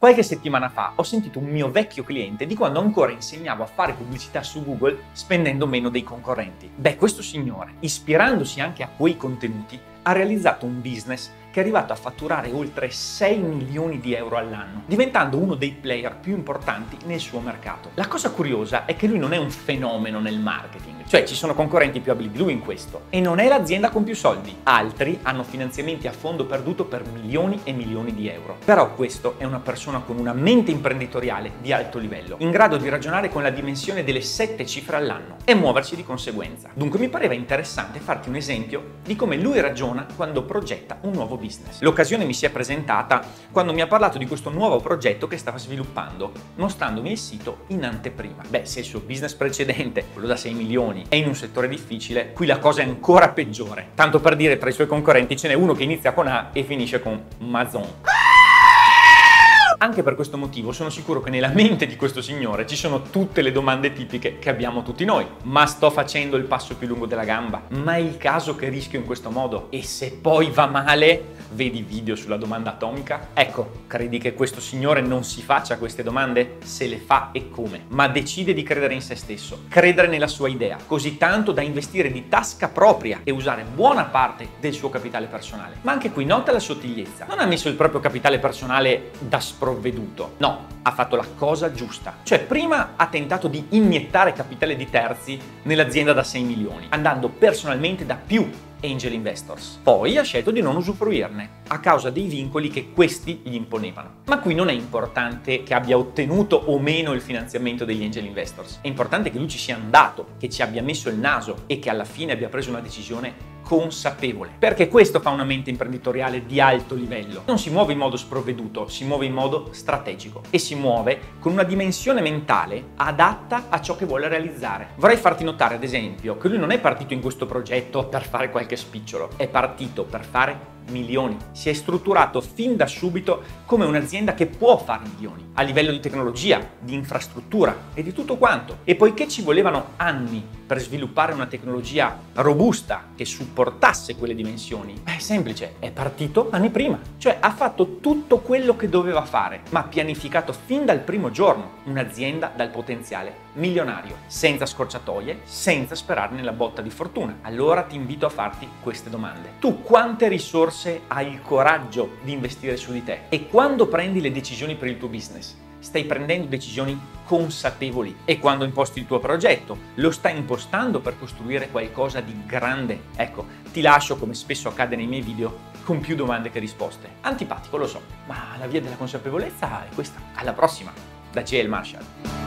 Qualche settimana fa ho sentito un mio vecchio cliente di quando ancora insegnavo a fare pubblicità su Google spendendo meno dei concorrenti. Beh, questo signore, ispirandosi anche a quei contenuti, ha realizzato un business che è arrivato a fatturare oltre 6 milioni di euro all'anno, diventando uno dei player più importanti nel suo mercato. La cosa curiosa è che lui non è un fenomeno nel marketing, cioè ci sono concorrenti più abili di lui in questo, e non è l'azienda con più soldi. Altri hanno finanziamenti a fondo perduto per milioni e milioni di euro. Però questo è una persona con una mente imprenditoriale di alto livello, in grado di ragionare con la dimensione delle 7 cifre all'anno e muoversi di conseguenza. Dunque mi pareva interessante farti un esempio di come lui ragiona quando progetta un nuovo business. L'occasione mi si è presentata quando mi ha parlato di questo nuovo progetto che stava sviluppando, mostrandomi il sito in anteprima. Beh, se il suo business precedente, quello da 6 milioni, è in un settore difficile, qui la cosa è ancora peggiore. Tanto per dire, tra i suoi concorrenti ce n'è uno che inizia con A e finisce con Amazon. Anche per questo motivo sono sicuro che nella mente di questo signore ci sono tutte le domande tipiche che abbiamo tutti noi. Ma sto facendo il passo più lungo della gamba? Ma è il caso che rischio in questo modo? E se poi va male? Vedi video sulla domanda atomica? Ecco, credi che questo signore non si faccia queste domande? Se le fa e come? Ma decide di credere in se stesso, credere nella sua idea, così tanto da investire di tasca propria e usare buona parte del suo capitale personale. Ma anche qui nota la sottigliezza. Non ha messo il proprio capitale personale da sprovveduto. No, ha fatto la cosa giusta. Cioè prima ha tentato di iniettare capitale di terzi nell'azienda da 6 milioni, andando personalmente da più angel investors. Poi ha scelto di non usufruirne a causa dei vincoli che questi gli imponevano. Ma qui non è importante che abbia ottenuto o meno il finanziamento degli angel investors. È importante che lui ci sia andato, che ci abbia messo il naso e che alla fine abbia preso una decisione consapevole. Perché questo fa una mente imprenditoriale di alto livello. Non si muove in modo sprovveduto, si muove in modo strategico e si muove con una dimensione mentale adatta a ciò che vuole realizzare. Vorrei farti notare, ad esempio, che lui non è partito in questo progetto per fare qualche spicciolo, è partito per fare milioni. Si è strutturato fin da subito come un'azienda che può fare milioni a livello di tecnologia, di infrastruttura e di tutto quanto. E poiché ci volevano anni per sviluppare una tecnologia robusta che supportasse quelle dimensioni, è semplice, è partito anni prima. Cioè ha fatto tutto quello che doveva fare, ma pianificato fin dal primo giorno un'azienda dal potenziale milionario, senza scorciatoie, senza sperare nella botta di fortuna. Allora ti invito a farti queste domande. Tu quante risorse hai il coraggio di investire su di te? E quando prendi le decisioni per il tuo business, stai prendendo decisioni consapevoli? E quando imposti il tuo progetto, lo stai impostando per costruire qualcosa di grande? Ecco, ti lascio, come spesso accade nei miei video, con più domande che risposte. Antipatico, lo so, ma la via della consapevolezza è questa. Alla prossima, da J.L. Marshall.